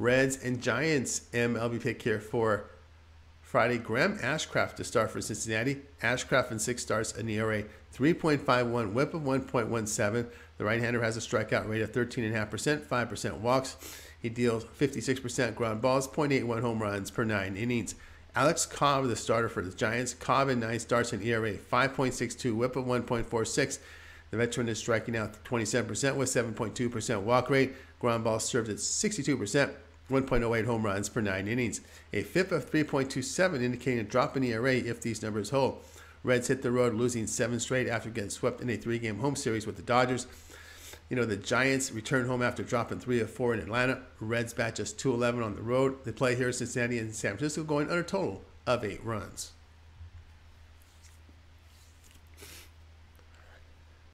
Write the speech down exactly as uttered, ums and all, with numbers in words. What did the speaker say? Reds and Giants M L B pick here for Friday. Graham Ashcraft to start for Cincinnati. Ashcraft in six starts, an E R A three point five one, whip of one point one seven. The right-hander has a strikeout rate of thirteen point five percent, five percent walks. He deals fifty-six percent ground balls, point eight one home runs per nine innings. Alex Cobb, the starter for the Giants. Cobb in nine starts, an E R A five point six two, whip of one point four six. The veteran is striking out twenty-seven percent with seven point two percent walk rate. Ground balls served at sixty-two percent, one point oh eight home runs per nine innings. A F I P of three point two seven, indicating a drop in E R A if these numbers hold. Reds hit the road, losing seven straight after getting swept in a three-game home series with the Dodgers. You know, the Giants return home after dropping three of four in Atlanta. Reds bat just two eleven on the road. They play here in Cincinnati and San Francisco, going under total of eight runs.